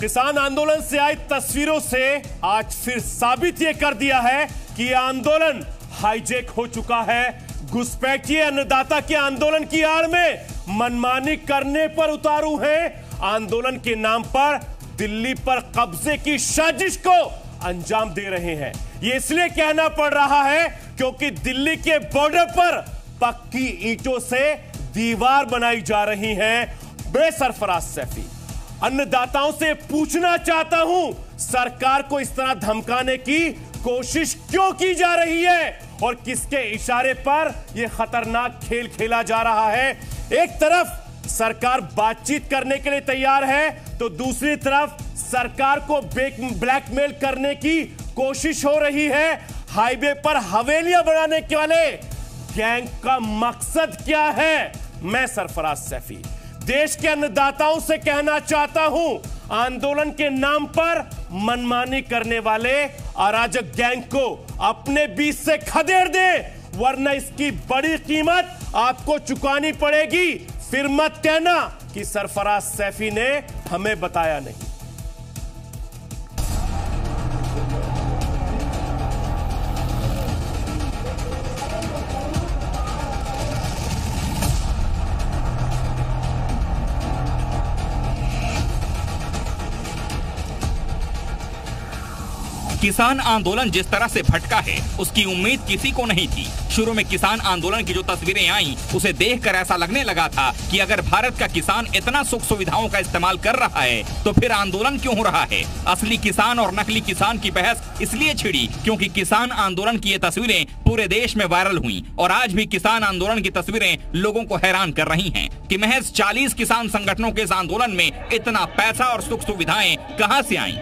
किसान आंदोलन से आई तस्वीरों से आज फिर साबित यह कर दिया है कि आंदोलन हाईजेक हो चुका है। घुसपैठिए अन्नदाता के आंदोलन की आड़ में मनमानी करने पर उतारू हैं। आंदोलन के नाम पर दिल्ली पर कब्जे की साजिश को अंजाम दे रहे हैं। ये इसलिए कहना पड़ रहा है क्योंकि दिल्ली के बॉर्डर पर पक्की ईंटों से दीवार बनाई जा रही है। बे सरफराज सैफी, अन्नदाताओं से पूछना चाहता हूं, सरकार को इस तरह धमकाने की कोशिश क्यों की जा रही है और किसके इशारे पर यह खतरनाक खेल खेला जा रहा है। एक तरफ सरकार बातचीत करने के लिए तैयार है तो दूसरी तरफ सरकार को ब्लैकमेल करने की कोशिश हो रही है। हाईवे पर हवेलियां बनाने के वाले गैंग का मकसद क्या है? मैं सरफराज सैफी देश के अन्नदाताओं से कहना चाहता हूं, आंदोलन के नाम पर मनमानी करने वाले अराजक गैंग को अपने बीच से खदेड़ दें, वरना इसकी बड़ी कीमत आपको चुकानी पड़ेगी। फिर मत कहना कि सरफराज सैफी ने हमें बताया नहीं। किसान आंदोलन जिस तरह से भटका है उसकी उम्मीद किसी को नहीं थी। शुरू में किसान आंदोलन की जो तस्वीरें आईं उसे देखकर ऐसा लगने लगा था कि अगर भारत का किसान इतना सुख सुविधाओं का इस्तेमाल कर रहा है तो फिर आंदोलन क्यों हो रहा है। असली किसान और नकली किसान की बहस इसलिए छिड़ी क्योंकि किसान आंदोलन की ये तस्वीरें पूरे देश में वायरल हुई और आज भी किसान आंदोलन की तस्वीरें लोगों को हैरान कर रही है कि महज चालीस किसान संगठनों के इस आंदोलन में इतना पैसा और सुख सुविधाएं कहाँ से आई।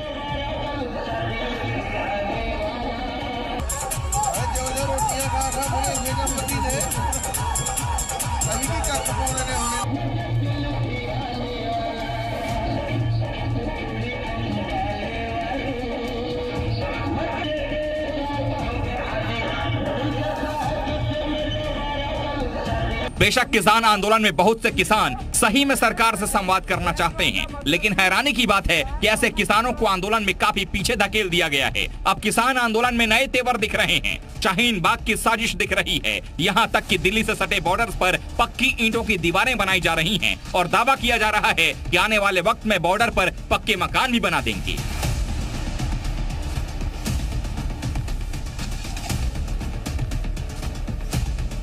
बेशक किसान आंदोलन में बहुत से किसान सही में सरकार से संवाद करना चाहते हैं, लेकिन हैरानी की बात है कि ऐसे किसानों को आंदोलन में काफी पीछे धकेल दिया गया है। अब किसान आंदोलन में नए तेवर दिख रहे हैं, शाहीन बाग की साजिश दिख रही है, यहाँ तक कि दिल्ली से सटे बॉर्डर पर पक्की ईंटों की दीवारें बनाई जा रही हैं और दावा किया जा रहा है कि आने वाले वक्त में बॉर्डर पर पक्के मकान भी बना देंगे।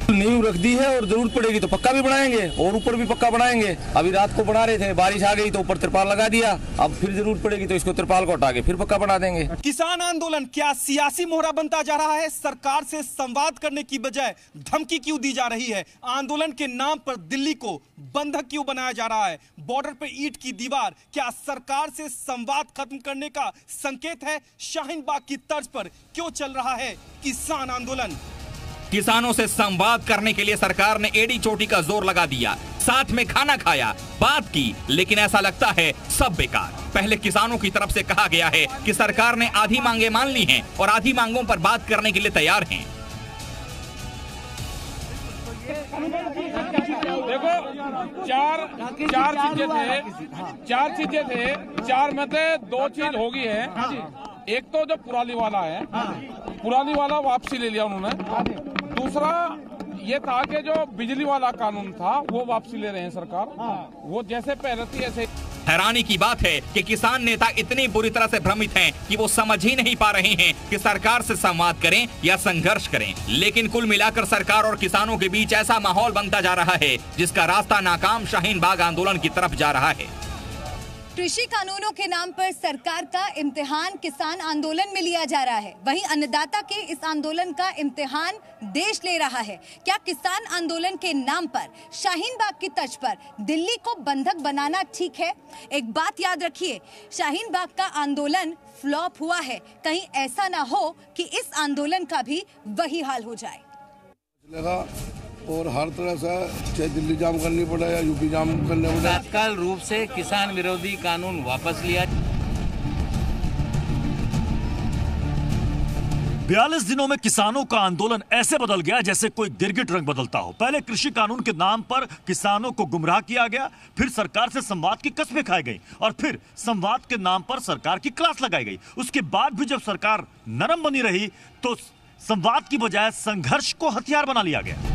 नींव रख दी है और जरूरत पड़ेगी तो पक्का भी बनाएंगे और ऊपर भी पक्का बनाएंगे। अभी रात को बना रहे थे, बारिश आ गई तो ऊपर तिरपाल लगा दिया, अब फिर जरूरत पड़ेगी तो इसको तिरपाल को हटा के फिर पक्का बना देंगे। किसान आंदोलन क्या सियासी मोहरा बनता जा रहा है? सरकार से संवाद करने की बजाय धमकी क्यों दी जा रही है? आंदोलन के नाम पर दिल्ली को बंधक क्यों बनाया जा रहा है? बॉर्डर पर ईंट की दीवार क्या सरकार से संवाद खत्म करने का संकेत है? शाहीन बाग की तर्ज पर क्यों चल रहा है किसान आंदोलन? किसानों से संवाद करने के लिए सरकार ने एड़ी चोटी का जोर लगा दिया, साथ में खाना खाया, बात की, लेकिन ऐसा लगता है सब बेकार। पहले किसानों की तरफ से कहा गया है कि सरकार ने आधी मांगे मान ली हैं और आधी मांगों पर बात करने के लिए तैयार हैं। देखो चार चार चीजें थे, चार चीजें थे, चार में से दो चीज हो गई है। एक तो जो पुरानी वाला है, पुरानी वाला वापसी ले लिया उन्होंने। दूसरा ये था कि जो बिजली वाला कानून था वो वापसी ले रहे हैं सरकार, वो जैसे पहले थी ऐसे। हैरानी की बात है कि किसान नेता इतनी बुरी तरह से भ्रमित हैं कि वो समझ ही नहीं पा रहे हैं कि सरकार से संवाद करें या संघर्ष करें। लेकिन कुल मिलाकर सरकार और किसानों के बीच ऐसा माहौल बनता जा रहा है जिसका रास्ता नाकाम शाहीन बाग आंदोलन की तरफ जा रहा है। कृषि कानूनों के नाम पर सरकार का इम्तिहान किसान आंदोलन में लिया जा रहा है, वहीं अन्नदाता के इस आंदोलन का इम्तिहान देश ले रहा है। क्या किसान आंदोलन के नाम पर शाहीन बाग की तर्ज पर दिल्ली को बंधक बनाना ठीक है? एक बात याद रखिए, शाहीन बाग का आंदोलन फ्लॉप हुआ है, कहीं ऐसा ना हो कि इस आंदोलन का भी वही हाल हो जाए। और हर तरह से चाहे दिल्ली जाम करनी पड़े या यूपी जाम करने पड़े। तत्काल रूप से किसान विरोधी कानून वापस लिया। बयालीस दिनों में किसानों का आंदोलन ऐसे बदल गया जैसे कोई गिरगिट रंग बदलता हो। पहले कृषि कानून के नाम पर किसानों को गुमराह किया गया, फिर सरकार से संवाद की कसमें खाई गई और फिर संवाद के नाम पर सरकार की क्लास लगाई गई। उसके बाद भी जब सरकार नरम बनी रही तो संवाद की बजाय संघर्ष को हथियार बना लिया गया।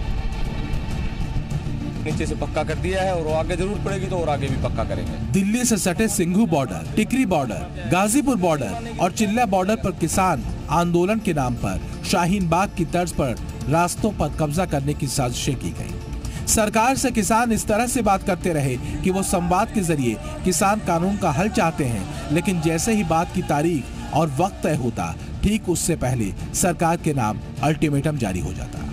नीचे से पक्का कर दिया है और आगे जरूर पड़ेगी तो और आगे भी पक्का करेंगे। दिल्ली से सटे Singhu border, Tikri border, Ghazipur border और चिल्ला बॉर्डर पर किसान आंदोलन के नाम पर शाहीन बाग की तर्ज पर रास्तों पर कब्जा करने की साजिशें की गई। सरकार से किसान इस तरह से बात करते रहे कि वो संवाद के जरिए किसान कानून का हल चाहते हैं, लेकिन जैसे ही बात की तारीख और वक्त तय होता ठीक उससे पहले सरकार के नाम अल्टीमेटम जारी हो जाता।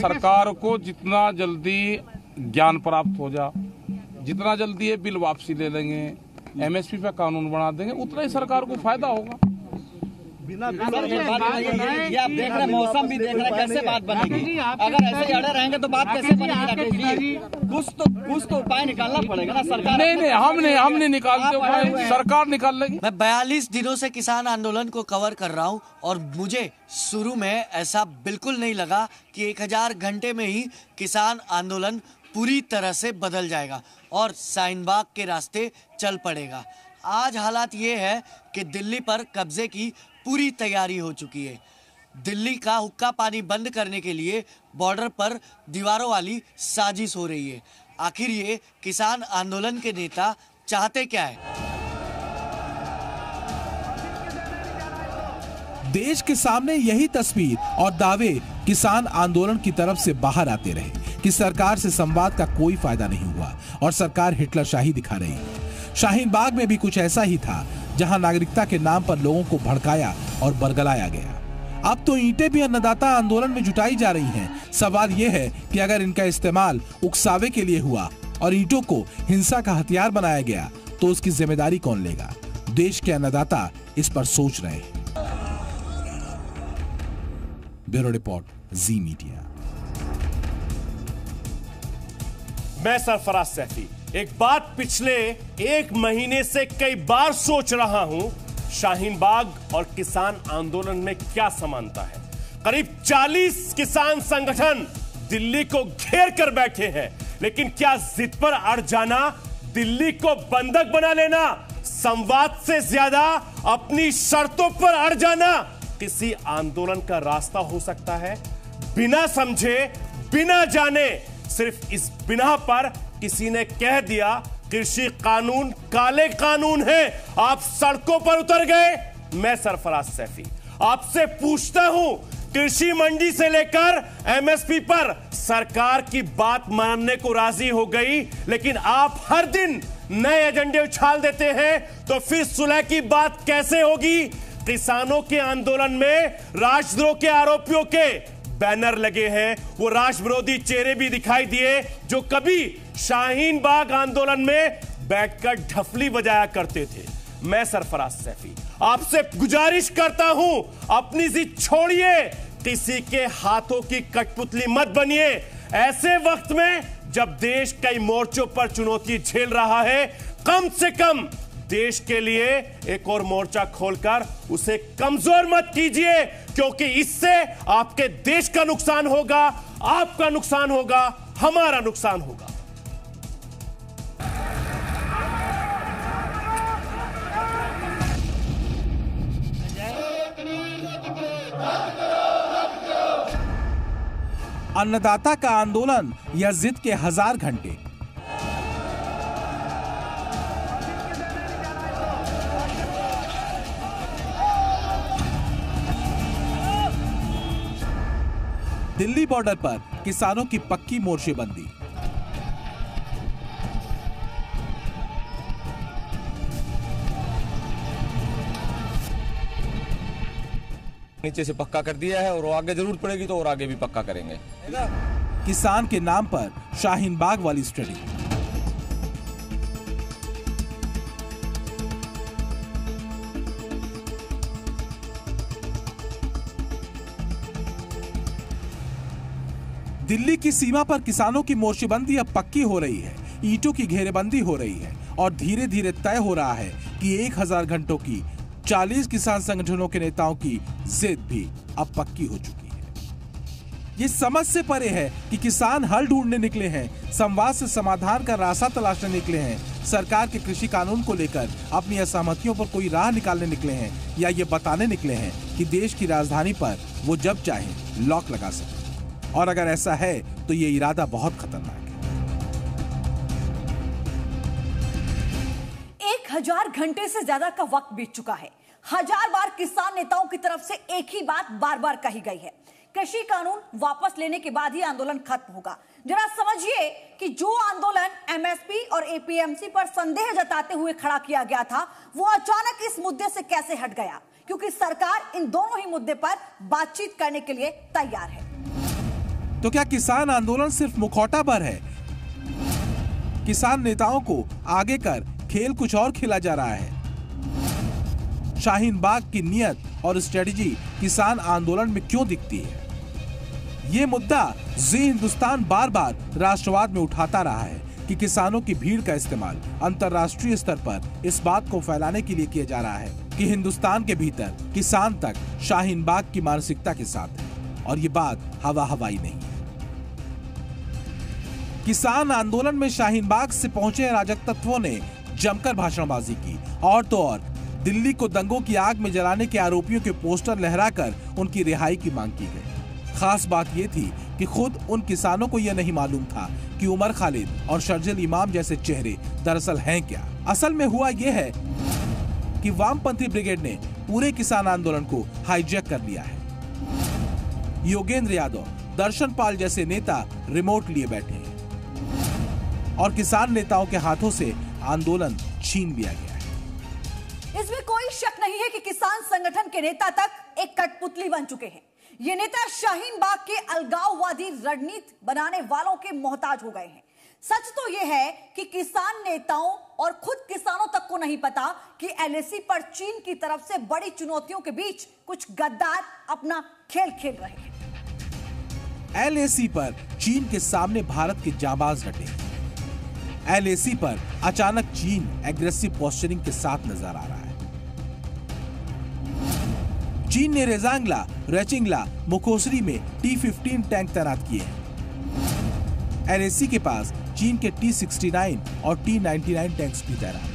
सरकार को जितना जल्दी ज्ञान प्राप्त हो जा, जितना जल्दी ये बिल वापसी ले लेंगे, एमएसपी पे कानून बना देंगे, उतना ही सरकार को फायदा होगा। बिना आप देख रहे मौसम भी देख रहे कैसे बात बनेगी। अगर ऐसे अड़े रहेंगे तो बात कैसे बनेगी? कुछ तो कुछ तो उपाय निकालना पड़ेगा ना सरकार। नहीं नहीं हम नहीं हम नहीं निकालते, सरकार निकाल लेगी। मैं बयालीस दिनों से किसान आंदोलन को कवर कर रहा हूँ और मुझे शुरू में ऐसा बिल्कुल नहीं लगा कि एक हजार घंटे में ही किसान आंदोलन पूरी तरह से बदल जाएगा और शाहीन बाग के रास्ते चल पड़ेगा। आज हालात ये है कि दिल्ली पर कब्जे की पूरी तैयारी हो चुकी है। दिल्ली का हुक्का पानी बंद करने के लिए बॉर्डर पर दीवारों वाली साजिश हो रही है। आखिर ये किसान आंदोलन के नेता चाहते क्या है? देश के सामने यही तस्वीर और दावे किसान आंदोलन की तरफ से बाहर आते रहे कि सरकार से संवाद का कोई फायदा नहीं हुआ और सरकार हिटलर शाही दिखा रही है। शाहीन बाग में भी कुछ ऐसा ही था, जहां नागरिकता के नाम पर लोगों को भड़काया और बरगलाया गया। अब तो ईंटें भी अन्नदाता आंदोलन में जुटाई जा रही हैं। सवाल यह है कि अगर इनका इस्तेमाल उकसावे के लिए हुआ और ईंटों को हिंसा का हथियार बनाया गया तो उसकी जिम्मेदारी कौन लेगा? देश के अन्नदाता इस पर सोच रहे हैं। Bureau report, Zee media. मैं सरफराज सैफी। एक बात पिछले एक महीने से कई बार सोच रहा हूं, शाहीन बाग और किसान आंदोलन में क्या समानता है? करीब चालीस किसान संगठन दिल्ली को घेर कर बैठे हैं, लेकिन क्या जिद पर अड़ जाना, दिल्ली को बंधक बना लेना, संवाद से ज्यादा अपनी शर्तों पर अड़ जाना किसी आंदोलन का रास्ता हो सकता है? बिना समझे, बिना जाने, सिर्फ इस बिना पर किसी ने कह दिया कृषि कानून काले कानून है, आप सड़कों पर उतर गए। मैं सरफराज सैफी आपसे पूछता हूं, कृषि मंडी से लेकर एमएसपी पर सरकार की बात मानने को राजी हो गई, लेकिन आप हर दिन नए एजेंडे उछाल देते हैं, तो फिर सुलह की बात कैसे होगी? किसानों के आंदोलन में राजद्रोह के आरोपियों के बैनर लगे हैं, वो राष्ट्र विरोधी चेहरे भी दिखाई दिए जो कभी शाहीन बाग आंदोलन में बैठकर ढफली बजाया करते थे। मैं सरफराज सैफी आपसे गुजारिश करता हूं, अपनी जिद छोड़िए, किसी के हाथों की कठपुतली मत बनिए। ऐसे वक्त में जब देश कई मोर्चों पर चुनौती झेल रहा है, कम से कम देश के लिए एक और मोर्चा खोलकर उसे कमजोर मत कीजिए, क्योंकि इससे आपके देश का नुकसान होगा, आपका नुकसान होगा, हमारा नुकसान होगा। अन्नदाता का आंदोलन या जिद के हजार घंटे। दिल्ली बॉर्डर पर किसानों की पक्की मोर्चेबंदी। नीचे से पक्का कर दिया है और आगे जरूर पड़ेगी तो और आगे भी पक्का करेंगे। किसान के नाम पर शाहीन बाग वाली स्ट्रेटजी। दिल्ली की सीमा पर किसानों की मोर्चेबंदी अब पक्की हो रही है, ईंटों की घेरेबंदी हो रही है और धीरे धीरे तय हो रहा है कि एक हजार घंटों की चालीस किसान संगठनों के नेताओं की जिद भी अब पक्की हो चुकी है। ये समझ से परे है कि किसान हल ढूंढने निकले हैं, संवाद से समाधान का रास्ता तलाशने निकले हैं, सरकार के कृषि कानून को लेकर अपनी असहमतियों पर कोई राह निकालने निकले हैं या ये बताने निकले हैं कि देश की राजधानी पर वो जब चाहे लॉक लगा सके। और अगर ऐसा है तो ये इरादा बहुत खतरनाक है। हजार घंटे से ज्यादा का वक्त बीत चुका है। हजार बार किसान नेताओं की तरफ से एक ही बात बार बार कही गई है, कृषि कानून वापस लेने के बाद ही आंदोलन खत्म होगा। जरा समझिए कि जो आंदोलन एमएसपी और एपीएमसी पर संदेह जताते हुए खड़ा किया गया था, वो अचानक इस मुद्दे से कैसे हट गया, क्योंकि सरकार इन दोनों ही मुद्दे पर बातचीत करने के लिए तैयार है। तो क्या किसान आंदोलन सिर्फ मुखौटा पर है? किसान नेताओं को आगे कर खेल कुछ और खेला जा रहा है। शाहीन बाग की नियत और स्ट्रेटजी किसान आंदोलन में क्यों दिखती है? ये मुद्दा जी हिंदुस्तान बार बार राष्ट्रवाद में उठाता रहा है कि किसानों की भीड़ का इस्तेमाल अंतर्राष्ट्रीय स्तर पर इस बात को फैलाने के लिए किया जा रहा है कि हिंदुस्तान के भीतर किसान तक शाहीन बाग की मानसिकता के साथ है और ये बात हवा हवाई नहीं है। किसान आंदोलन में शाहीन बाग से पहुंचे राजक तत्वों ने जमकर भाषणबाजी की और तो और दिल्ली को दंगों की आग में जलाने के आरोपियों के पोस्टर लहराकर उनकी रिहाई की मांग की गई। खास बात यह थी कि खुद उन किसानों को यह नहीं मालूम था कि उमर खालिद और शर्जील इमाम जैसे चेहरे दरअसल हैं क्या। असल में हुआ यह है कि वामपंथी ब्रिगेड ने पूरे किसान आंदोलन को हाईजैक कर लिया है। योगेंद्र यादव, दर्शन पाल जैसे नेता रिमोट लिए बैठे हैं और किसान नेताओं के हाथों से आंदोलन छीन लिया गया है। इसमें कोई शक नहीं है कि किसान संगठन के नेता तक एक कठपुतली बन चुके हैं। ये नेता शाहीन बाग के अलगाववादी रणनीति बनाने वालों के मोहताज हो गए हैं। सच तो यह है कि किसान नेताओं और खुद किसानों तक को नहीं पता कि एलएसी पर चीन की तरफ से बड़ी चुनौतियों के बीच कुछ गद्दार अपना खेल खेल रहे हैं। एलएसी पर चीन के सामने भारत के जाबाज डटे हैं। एलएसी पर अचानक चीन एग्रेसिव पोस्चरिंग के साथ नजर आ रहा है। चीन ने रेजांगला, रेचिंगला, मुकोसरी में टी फिफ्टीन टैंक तैनात किए हैं। एलएसी के पास चीन के टी सिक्स्टी नाइन और टी नाइंटी नाइन टैंक्स भी तैनात।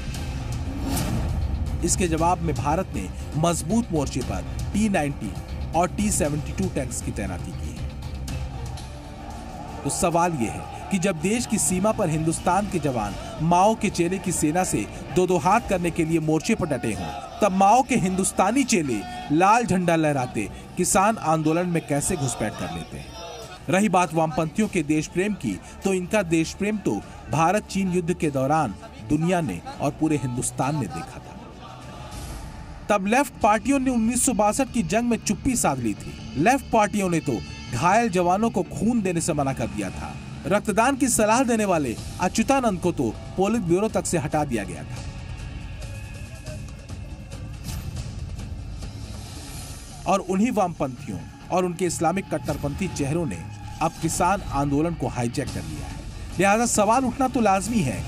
इसके जवाब में भारत ने मजबूत मोर्चे पर टी नाइंटी और टी सेवेंटी टू टैंक्स की तैनाती की है। तो सवाल यह है कि जब देश की सीमा पर हिंदुस्तान के जवान माओ के चेले की सेना से दो दो हाथ करने के लिए मोर्चे पर डटे हों, तब माओ के हिंदुस्तानी चेले लाल झंडा लहराते किसान आंदोलन में कैसे घुसपैठ कर लेते हैं। रही बात वामपंथियों के देश प्रेम की, तो इनका देश प्रेम तो भारत चीन युद्ध के दौरान दुनिया ने और पूरे हिंदुस्तान ने देखा था। तब लेफ्ट पार्टियों ने उन्नीस सौ बासठ की जंग में चुप्पी साध ली थी। लेफ्ट पार्टियों ने तो घायल जवानों को खून देने से मना कर दिया था। रक्तदान की सलाह देने वाले अच्युतानंद को तो पोलित ब्यूरो तक से हटा दिया गया था। और उन्हीं वामपंथियों और उनके इस्लामिक कट्टरपंथी चेहरों ने अब किसान आंदोलन को हाईजैक कर लिया है। लिहाजा सवाल उठना तो लाजमी है,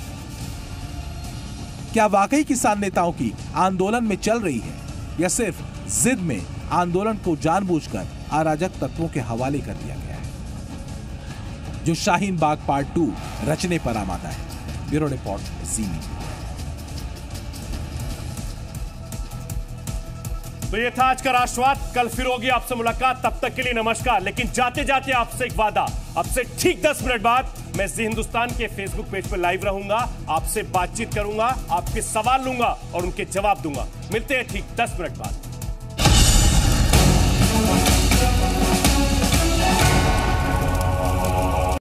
क्या वाकई किसान नेताओं की आंदोलन में चल रही है या सिर्फ जिद में आंदोलन को जानबूझकर अराजक तत्वों के हवाले कर दिया गया है, जो शाहीन बाग पार्ट टू रचने पर आमादा है। Bureau report, Zee news. तो ये था आज का राष्ट्रवाद। कल फिर होगी आपसे मुलाकात, तब तक के लिए नमस्कार। लेकिन जाते जाते आपसे एक वादा, आपसे ठीक दस मिनट बाद मैं जी हिंदुस्तान के फेसबुक पेज पर लाइव रहूंगा, आपसे बातचीत करूंगा, आपके सवाल लूंगा और उनके जवाब दूंगा। मिलते हैं ठीक दस मिनट बाद।